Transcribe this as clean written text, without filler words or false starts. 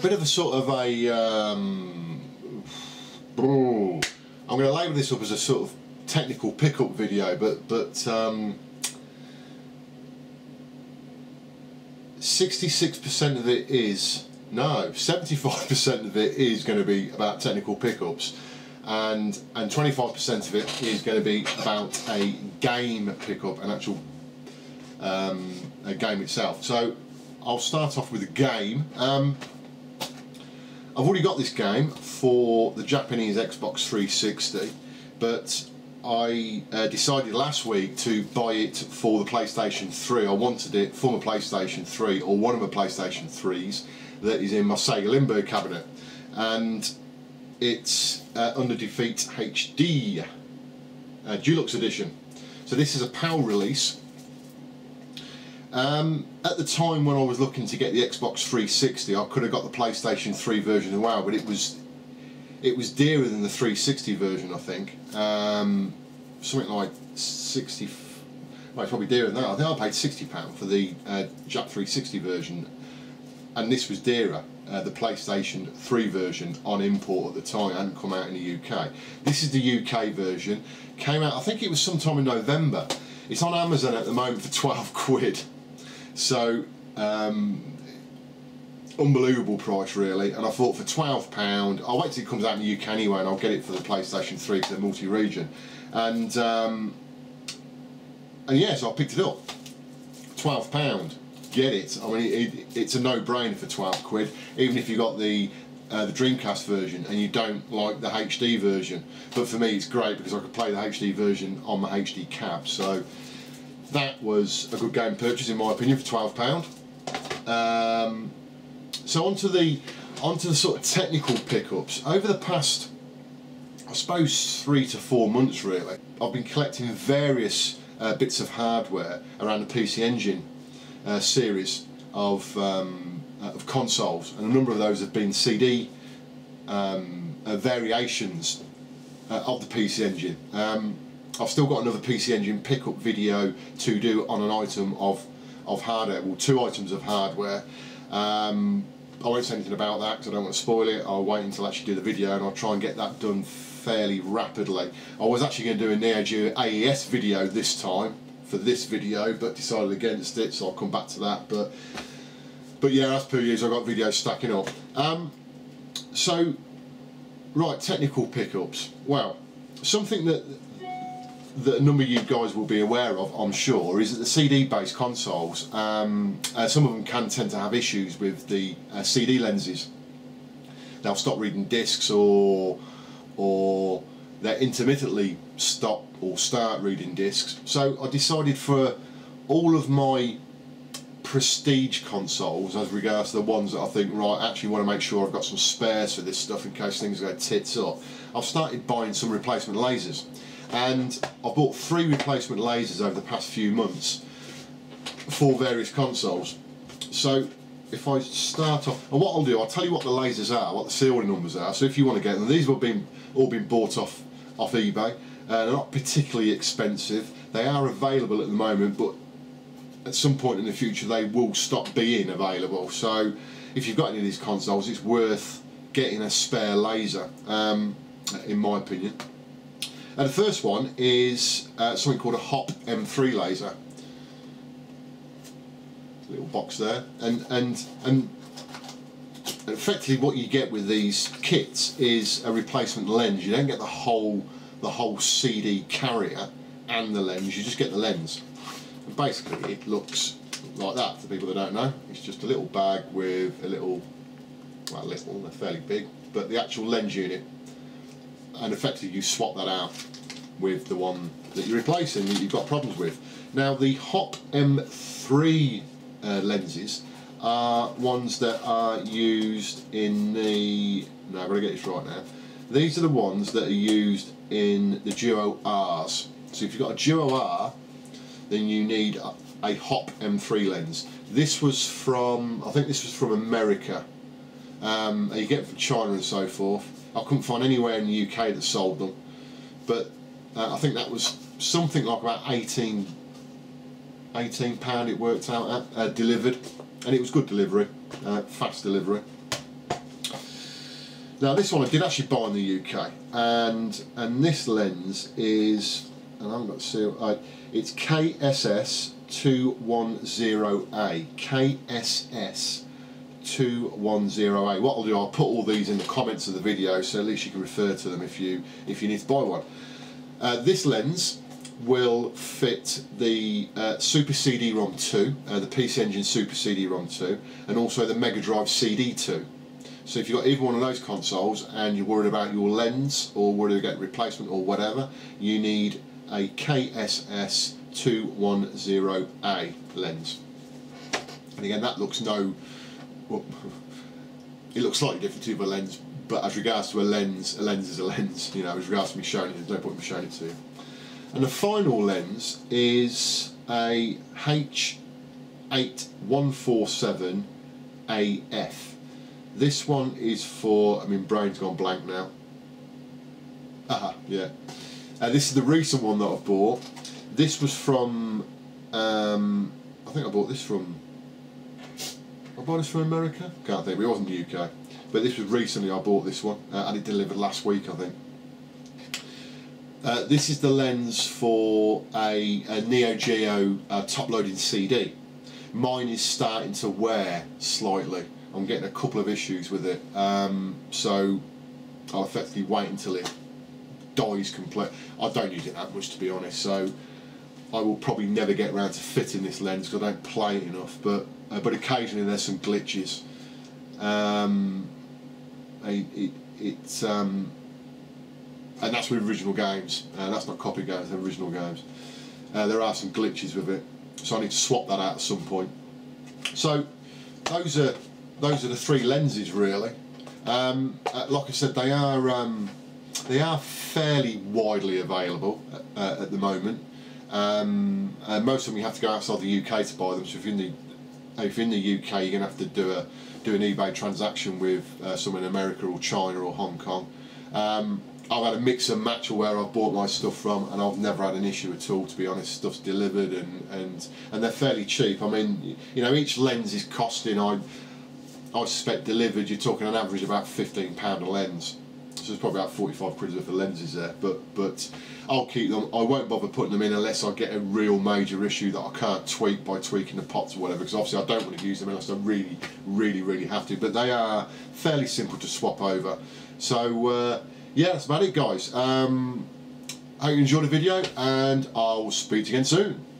bit of a sort of a, I'm going to label this up as a sort of technical pickup video, but 66% of it is, no, 75% of it is going to be about technical pickups, and 25% of it is going to be about a game pickup, an actual a game itself. So I'll start off with a game. I've already got this game for the Japanese Xbox 360, but I decided last week to buy it for the PlayStation 3. I wanted it for my PlayStation 3 or one of my PlayStation 3s that is in my Sega Limbo cabinet, and it's Under Defeat HD Deluxe Edition. So this is a PAL release. At the time when I was looking to get the Xbox 360, I could have got the PlayStation 3 version as well, but it was dearer than the 360 version, I think. Something like 60, well, it's probably dearer than that. I think I paid £60 for the Jap 360 version, and this was dearer, the PlayStation 3 version on import at the time. It hadn't come out in the UK. This is the UK version. Came out, I think it was sometime in November. It's on Amazon at the moment for 12 quid. So, unbelievable price really, and I thought for £12, I'll wait till it comes out in the UK anyway and I'll get it for the PlayStation 3 because they're multi-region. And yeah, so I picked it up. £12, get it. I mean, it's a no-brainer for 12 quid, even if you got the Dreamcast version and you don't like the HD version. But for me it's great because I could play the HD version on my HD cab, so that was a good game purchase in my opinion for £12. So onto the sort of technical pickups. Over the past, I suppose, 3 to 4 months really, I've been collecting various bits of hardware around the PC Engine series of consoles, and a number of those have been CD variations of the PC Engine. I've still got another PC Engine pickup video to do on an item of hardware, well, two items of hardware. I won't say anything about that because I don't want to spoil it. I'll wait until I actually do the video, and I'll try and get that done fairly rapidly. I was actually going to do a Neo Geo AES video this time for this video, but decided against it, so I'll come back to that. But yeah, as per usual, I've got videos stacking up. So, right, technical pickups. Well, something that a number of you guys will be aware of, I'm sure, is that the CD-based consoles, some of them can tend to have issues with the CD lenses. They'll stop reading discs, or they'll intermittently stop or start reading discs. So I decided for all of my prestige consoles, as regards to the ones that I think, right, I actually want to make sure I've got some spares for this stuff in case things go tits up, I've started buying some replacement lasers. And I bought 3 replacement lasers over the past few months for various consoles. So if I start off, and what I'll do, I'll tell you what the lasers are, what the serial numbers are, so if you want to get them. These have all been bought off eBay. They're not particularly expensive. They are available at the moment, but at some point in the future they will stop being available. So if you've got any of these consoles, it's worth getting a spare laser, in my opinion. And the first one is something called a HOP M3 laser. Little box there, and effectively what you get with these kits is a replacement lens. You don't get the whole CD carrier and the lens. You just get the lens. And basically, it looks like that. For people that don't know, it's just a little bag with a little, well, little, they're fairly big, but the actual lens unit. And effectively you swap that out with the one that you're replacing that you've got problems with. Now the HOP M3 lenses are ones that are used in the, no, I've got to get this right now, these are the ones that are used in the DUO-Rs. So if you've got a DUO-R, then you need a HOP M3 lens. This was from, I think this was from America, and you get it from China and so forth. I couldn't find anywhere in the UK that sold them, but I think that was something like about £18 it worked out at, delivered, and it was good delivery, fast delivery. Now this one I did actually buy in the UK, and this lens is, and I haven't got to see, it's KSS-210A. KSS-210A. What I'll do, I'll put all these in the comments of the video, so at least you can refer to them if you need to buy one. This lens will fit the Super CD-ROM 2, the PC Engine Super CD-ROM 2, and also the Mega Drive CD 2. So if you've got either one of those consoles and you're worried about your lens or worried about getting replacement or whatever, you need a KSS-210A lens. And again, that looks no... Well, it looks slightly different to the lens, but as regards to a lens is a lens, you know, as regards to me showing it, there's no point in me showing it to you. And the final lens is a H8147AF. This one is for, I mean, brain's gone blank now. Yeah. This is the recent one that I've bought. This was from, I think I bought this from, I bought this from America? Can't think, it wasn't the UK. But this was recently I bought this one, and it delivered last week, I think. This is the lens for a Neo Geo top-loading CD. Mine is starting to wear slightly. I'm getting a couple of issues with it, so I'll effectively wait until it dies completely. I don't use it that much, to be honest, so I will probably never get around to fitting this lens because I don't play it enough, but occasionally there's some glitches. And that's with original games, that's not copy games, they're original games. There are some glitches with it, so I need to swap that out at some point. So those are the three lenses really. Like I said, they are fairly widely available at the moment. Most of them you have to go outside the UK to buy them, so if you're in the UK you're going to have to do an eBay transaction with someone in America or China or Hong Kong. I've had a mix and match of where I've bought my stuff from, and I've never had an issue at all, to be honest. Stuff's delivered, and they're fairly cheap. I mean, you know, each lens is costing, I suspect delivered, you're talking on average about £15 a lens. So it's probably about 45 quid worth of lenses there, but I'll keep them. I won't bother putting them in unless I get a real major issue that I can't tweak by tweaking the pots or whatever, because obviously I don't want to use them unless I really, really, really have to. But they are fairly simple to swap over. So, yeah, that's about it, guys. Hope you enjoyed the video, and I'll speak to you again soon.